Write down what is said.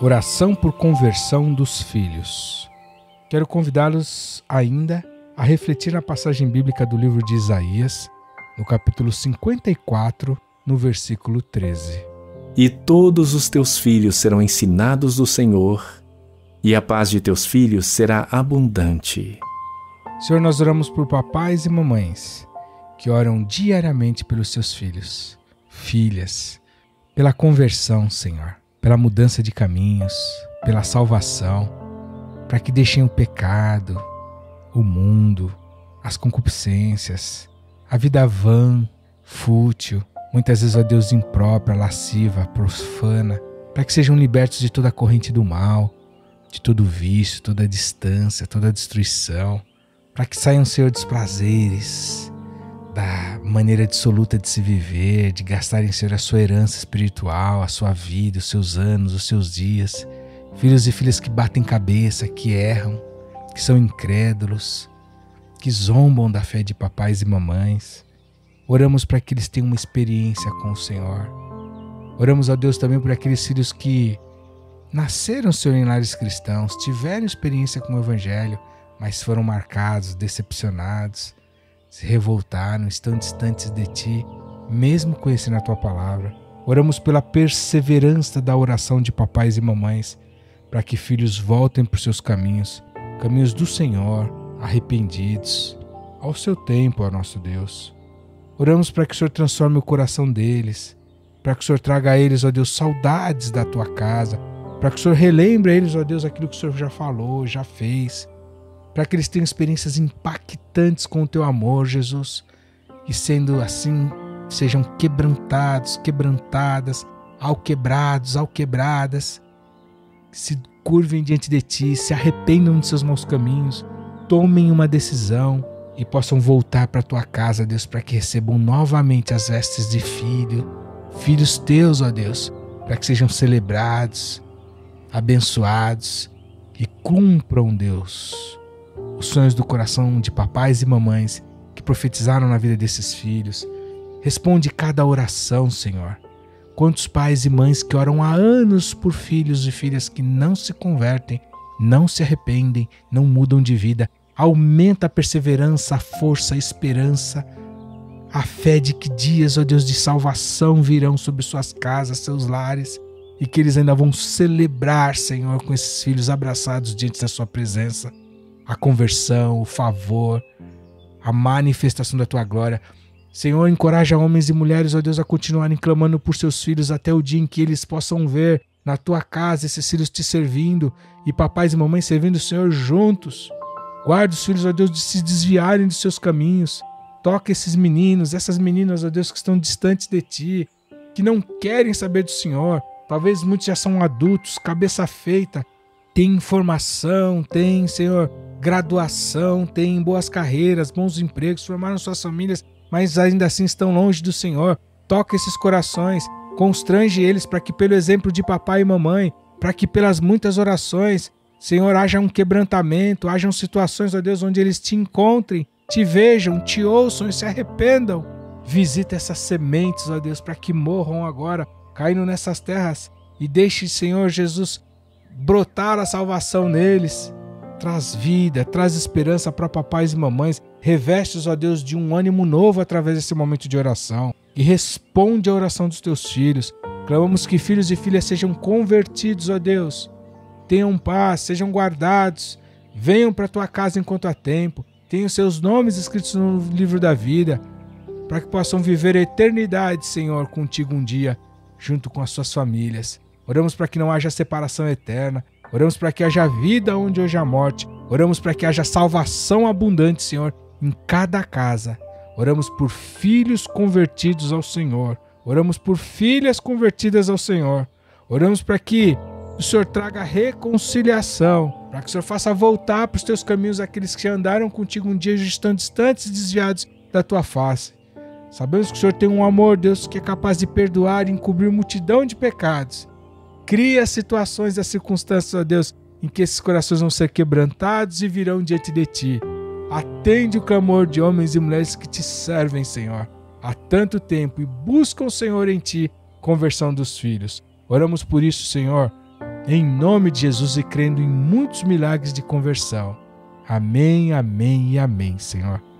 Oração por conversão dos filhos. Quero convidá-los ainda a refletir na passagem bíblica do livro de Isaías, no capítulo 54, no versículo 13. E todos os teus filhos serão ensinados do Senhor, e a paz de teus filhos será abundante. Senhor, nós oramos por papais e mamães que oram diariamente pelos seus filhos, filhas, pela conversão, Senhor, pela mudança de caminhos, pela salvação, para que deixem o pecado, o mundo, as concupiscências, a vida vã, fútil, muitas vezes, ó Deus, imprópria, lasciva, profana, para que sejam libertos de toda a corrente do mal, de todo o vício, toda a distância, toda a destruição, para que saiam, Senhor, dos prazeres, da maneira dissoluta de se viver, de gastarem, Senhor, a sua herança espiritual, a sua vida, os seus anos, os seus dias. Filhos e filhas que batem cabeça, que erram, que são incrédulos, que zombam da fé de papais e mamães. Oramos para que eles tenham uma experiência com o Senhor. Oramos a Deus também por aqueles filhos que nasceram, Senhor, em lares cristãos, tiveram experiência com o Evangelho, mas foram marcados, decepcionados, se revoltaram, estão distantes de Ti, mesmo conhecendo a Tua Palavra. Oramos pela perseverança da oração de papais e mamães, para que filhos voltem para os seus caminhos, caminhos do Senhor, arrependidos, ao Seu tempo, ó nosso Deus. Oramos para que o Senhor transforme o coração deles, para que o Senhor traga a eles, ó Deus, saudades da Tua casa, para que o Senhor relembre a eles, ó Deus, aquilo que o Senhor já falou, já fez, para que eles tenham experiências impactantes com o Teu amor, Jesus, e sendo assim, sejam quebrantados, quebrantadas, alquebrados, alquebradas, que se curvem diante de Ti, se arrependam de seus maus caminhos, tomem uma decisão e possam voltar para a Tua casa, Deus, para que recebam novamente as vestes de filho, filhos Teus, ó Deus, para que sejam celebrados, abençoados e cumpram, Deus, os sonhos do coração de papais e mamães que profetizaram na vida desses filhos. Responde cada oração, Senhor. Quantos pais e mães que oram há anos por filhos e filhas que não se convertem, não se arrependem, não mudam de vida. Aumenta a perseverança, a força, a esperança, a fé de que dias, ó Deus, de salvação virão sobre suas casas, seus lares, e que eles ainda vão celebrar, Senhor, com esses filhos abraçados diante da Sua presença, a conversão, o favor, a manifestação da Tua glória. Senhor, encoraja homens e mulheres, ó Deus, a continuarem clamando por seus filhos até o dia em que eles possam ver na Tua casa esses filhos Te servindo e papais e mamães servindo o Senhor juntos. Guarda os filhos, ó Deus, de se desviarem dos seus caminhos. Toca esses meninos, essas meninas, ó Deus, que estão distantes de Ti, que não querem saber do Senhor. Talvez muitos já são adultos, cabeça feita, têm formação, têm, Senhor, graduação, têm boas carreiras, bons empregos, formaram suas famílias, mas ainda assim estão longe do Senhor. Toca esses corações, constrange eles para que pelo exemplo de papai e mamãe, para que pelas muitas orações, Senhor, haja um quebrantamento, hajam situações, ó Deus, onde eles Te encontrem, Te vejam, Te ouçam e se arrependam. Visita essas sementes, ó Deus, para que morram agora, caindo nessas terras, e deixe, Senhor Jesus, brotar a salvação neles. Traz vida, traz esperança para papais e mamães. Reveste-os, ó Deus, de um ânimo novo através desse momento de oração. E responde a oração dos Teus filhos. Clamamos que filhos e filhas sejam convertidos, ó Deus. Tenham paz, sejam guardados. Venham para a Tua casa enquanto há tempo. Tenham seus nomes escritos no livro da vida, para que possam viver a eternidade, Senhor, contigo um dia, junto com as suas famílias. Oramos para que não haja separação eterna. Oramos para que haja vida onde hoje há morte. Oramos para que haja salvação abundante, Senhor, em cada casa. Oramos por filhos convertidos ao Senhor. Oramos por filhas convertidas ao Senhor. Oramos para que o Senhor traga reconciliação, para que o Senhor faça voltar para os Teus caminhos aqueles que andaram contigo um dia e estão distantes e desviados da Tua face. Sabemos que o Senhor tem um amor, Deus, que é capaz de perdoar e encobrir multidão de pecados. Cria situações e as circunstâncias, ó Deus, em que esses corações vão ser quebrantados e virão diante de Ti. Atende o clamor de homens e mulheres que Te servem, Senhor, há tanto tempo e buscam o Senhor em Ti conversão dos filhos. Oramos por isso, Senhor, em nome de Jesus e crendo em muitos milagres de conversão. Amém, amém e amém, Senhor.